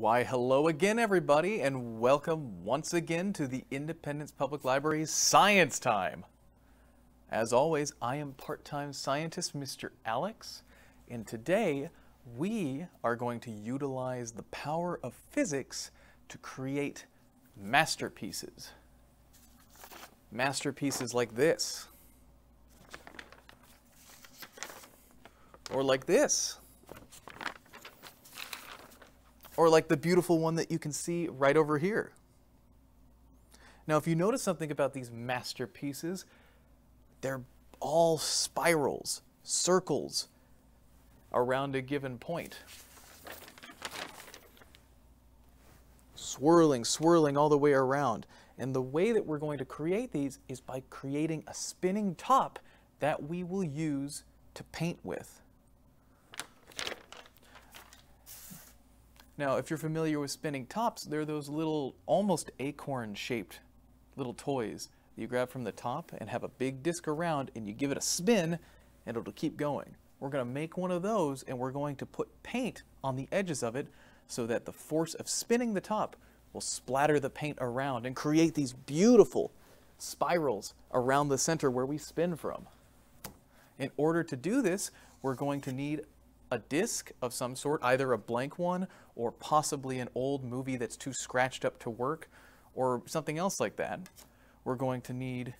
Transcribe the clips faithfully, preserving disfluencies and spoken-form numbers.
Why, hello again, everybody, and welcome once again to the Independence Public Library's Science Time. As always, I am part-time scientist Mister Alex, and today we are going to utilize the power of physics to create masterpieces. Masterpieces like this. Or like this. Or like the beautiful one that you can see right over here. Now, if you notice something about these masterpieces, they're all spirals, circles, around a given point. Swirling, swirling all the way around. And the way that we're going to create these is by creating a spinning top that we will use to paint with. Now, if you're familiar with spinning tops, they're those little, almost acorn-shaped little toys that you grab from the top and have a big disc around, and you give it a spin, and it'll keep going. We're going to make one of those, and we're going to put paint on the edges of it so that the force of spinning the top will splatter the paint around and create these beautiful spirals around the center where we spin from. In order to do this, we're going to need a disc of some sort, either a blank one or possibly an old movie that's too scratched up to work or something else like that. We're going to need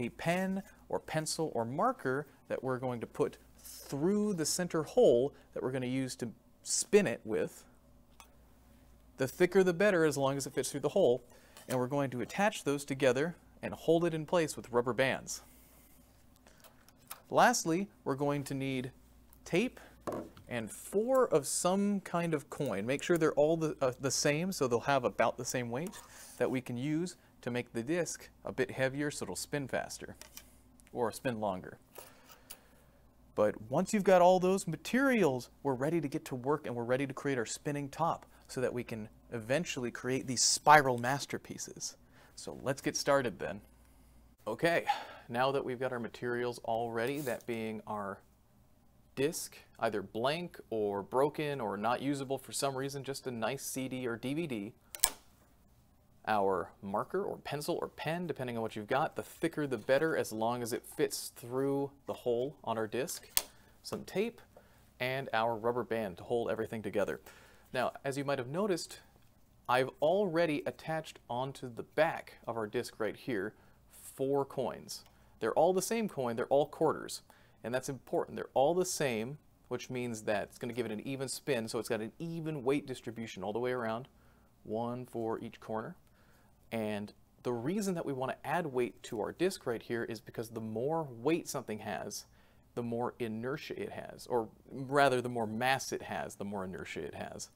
a pen or pencil or marker that we're going to put through the center hole that we're going to use to spin it with. The thicker the better, as long as it fits through the hole, and we're going to attach those together and hold it in place with rubber bands. Lastly, we're going to need tape and four of some kind of coin. Make sure they're all the, uh, the same, so they'll have about the same weight, that we can use to make the disc a bit heavier so it'll spin faster or spin longer. But once you've got all those materials, we're ready to get to work, and we're ready to create our spinning top so that we can eventually create these spiral masterpieces. So let's get started then. Okay, now that we've got our materials all ready, that being our disc, either blank or broken or not usable for some reason, just a nice C D or D V D, our marker or pencil or pen, depending on what you've got, the thicker the better as long as it fits through the hole on our disc, some tape, and our rubber band to hold everything together. Now, as you might have noticed, I've already attached onto the back of our disc right here four coins. They're all the same coin, they're all quarters. And that's important. They're all the same, which means that it's going to give it an even spin, so it's got an even weight distribution all the way around, one for each corner. And the reason that we want to add weight to our disc right here is because the more weight something has, the more inertia it has, or rather the more mass it has, the more inertia it has.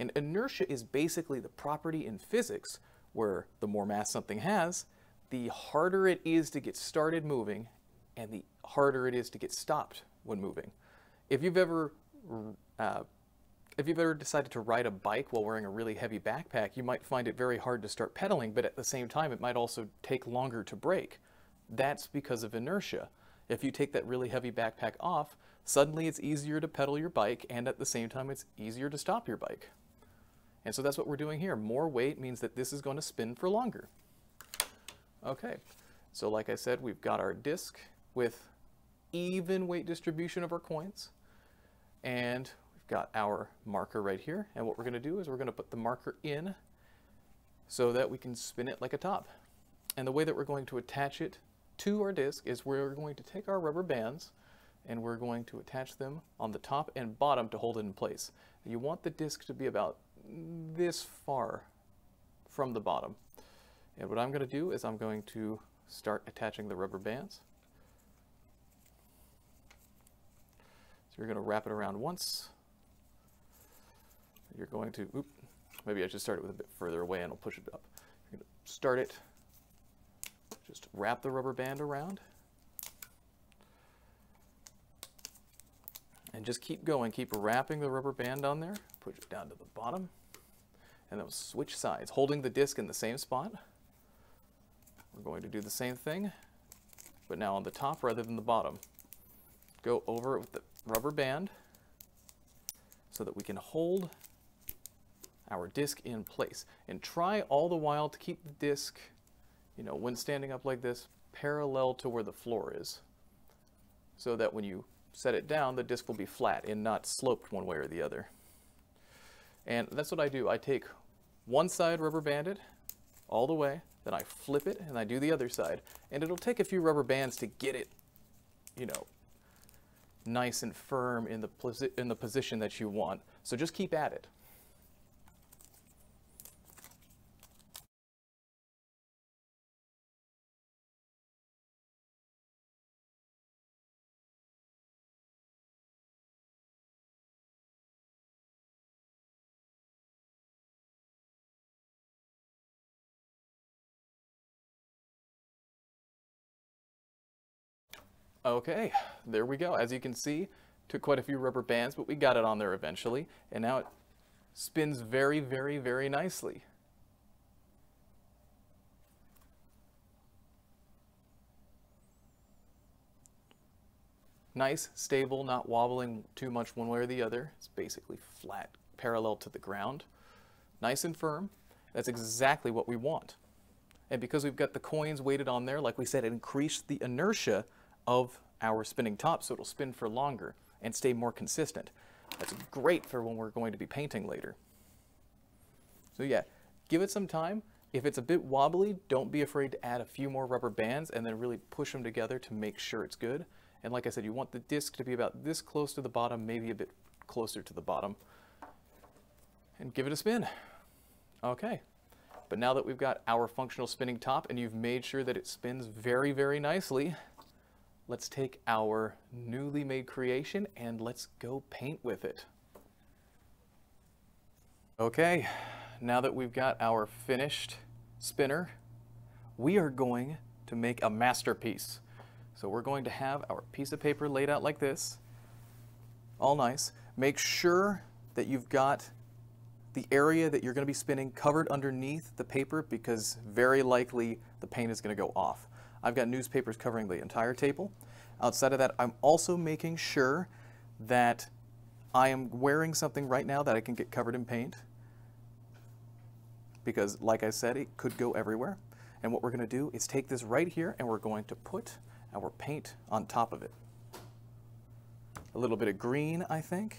And inertia is basically the property in physics where the more mass something has, the harder it is to get started moving, and the harder it is to get stopped when moving. If you've ever uh, if you've ever decided to ride a bike while wearing a really heavy backpack, you might find it very hard to start pedaling, but at the same time, it might also take longer to brake. That's because of inertia. If you take that really heavy backpack off, suddenly it's easier to pedal your bike, and at the same time, it's easier to stop your bike. And so that's what we're doing here. More weight means that this is going to spin for longer. Okay, so like I said, we've got our disc with even weight distribution of our coins, and we've got our marker right here, and what we're going to do is we're going to put the marker in so that we can spin it like a top. And the way that we're going to attach it to our disc is we're going to take our rubber bands and we're going to attach them on the top and bottom to hold it in place. You want the disc to be about this far from the bottom, and what I'm going to do is I'm going to start attaching the rubber bands. You're going to wrap it around once. You're going to, oop, maybe I should start it with a bit further away and I'll push it up. You're going to start it, just wrap the rubber band around, and just keep going, keep wrapping the rubber band on there, push it down to the bottom, and then we'll switch sides, holding the disc in the same spot. We're going to do the same thing, but now on the top rather than the bottom. Go over it with the rubber band so that we can hold our disc in place. And try all the while to keep the disc, you know, when standing up like this, parallel to where the floor is, so that when you set it down, the disc will be flat and not sloped one way or the other. And that's what I do. I take one side rubber banded all the way, then I flip it and I do the other side. And it'll take a few rubber bands to get it, you know, nice and firm in the, posi in the position that you want. So just keep at it. Okay, there we go. As you can see, took quite a few rubber bands, but we got it on there eventually. And now it spins very, very, very nicely. Nice, stable, not wobbling too much one way or the other. It's basically flat, parallel to the ground. Nice and firm. That's exactly what we want. And because we've got the coins weighted on there, like we said, it increased the inertia of our spinning top, so it'll spin for longer and stay more consistent. That's great for when we're going to be painting later. So yeah, give it some time. If it's a bit wobbly, don't be afraid to add a few more rubber bands and then really push them together to make sure it's good. And like I said, you want the disc to be about this close to the bottom, maybe a bit closer to the bottom. And give it a spin. Okay. But now that we've got our functional spinning top and you've made sure that it spins very, very nicely, let's take our newly made creation and let's go paint with it. Okay, now that we've got our finished spinner, we are going to make a masterpiece. So we're going to have our piece of paper laid out like this, all nice. Make sure that you've got the area that you're going to be spinning covered underneath the paper, because very likely the paint is going to go off. I've got newspapers covering the entire table. Outside of that, I'm also making sure that I am wearing something right now that I can get covered in paint, because like I said, it could go everywhere. And what we're going to do is take this right here and we're going to put our paint on top of it. A little bit of green, I think,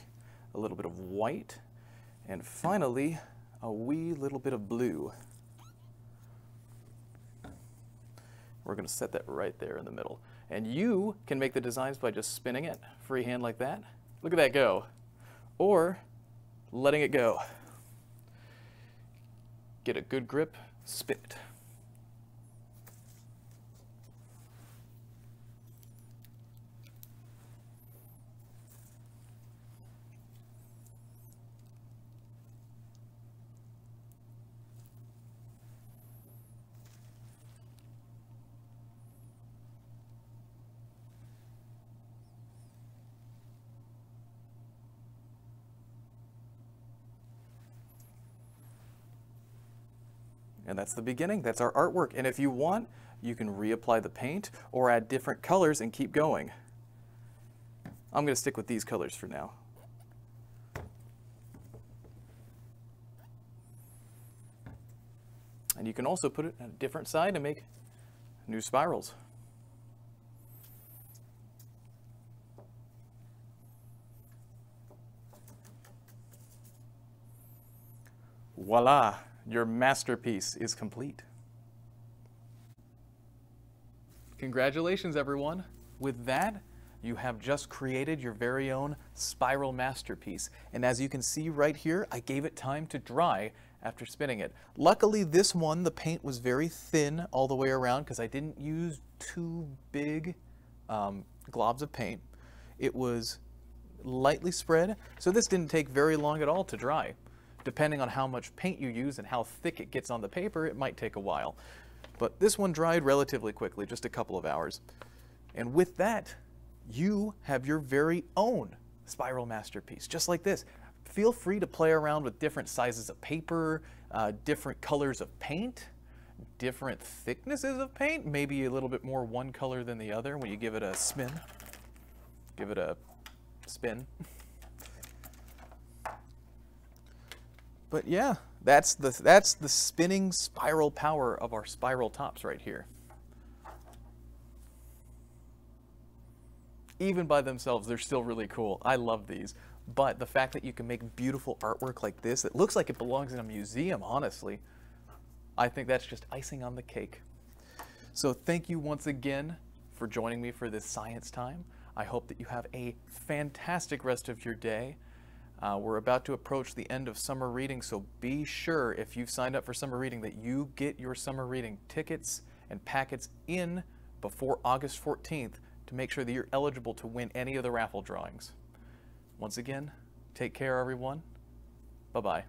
a little bit of white, and finally a wee little bit of blue. We're going to set that right there in the middle. And you can make the designs by just spinning it, freehand like that. Look at that go. Or letting it go. Get a good grip, spin it. And that's the beginning. That's our artwork. And if you want, you can reapply the paint or add different colors and keep going. I'm going to stick with these colors for now. And you can also put it on a different side to make new spirals. Voila! Your masterpiece is complete. Congratulations, everyone. With that, you have just created your very own spiral masterpiece. And as you can see right here, I gave it time to dry after spinning it. Luckily, this one, the paint was very thin all the way around because I didn't use too big um, globs of paint. It was lightly spread, so this didn't take very long at all to dry. Depending on how much paint you use and how thick it gets on the paper, it might take a while. But this one dried relatively quickly, just a couple of hours. And with that, you have your very own spiral masterpiece, just like this. Feel free to play around with different sizes of paper, uh, different colors of paint, different thicknesses of paint, maybe a little bit more one color than the other when you give it a spin. Give it a spin. But yeah, that's the, that's the spinning spiral power of our spiral tops right here. Even by themselves, they're still really cool. I love these. But the fact that you can make beautiful artwork like this, that looks like it belongs in a museum, honestly, I think that's just icing on the cake. So thank you once again for joining me for this Science Time. I hope that you have a fantastic rest of your day. Uh, we're about to approach the end of summer reading, so be sure if you've signed up for summer reading that you get your summer reading tickets and packets in before August fourteenth to make sure that you're eligible to win any of the raffle drawings. Once again, take care, everyone. Bye-bye.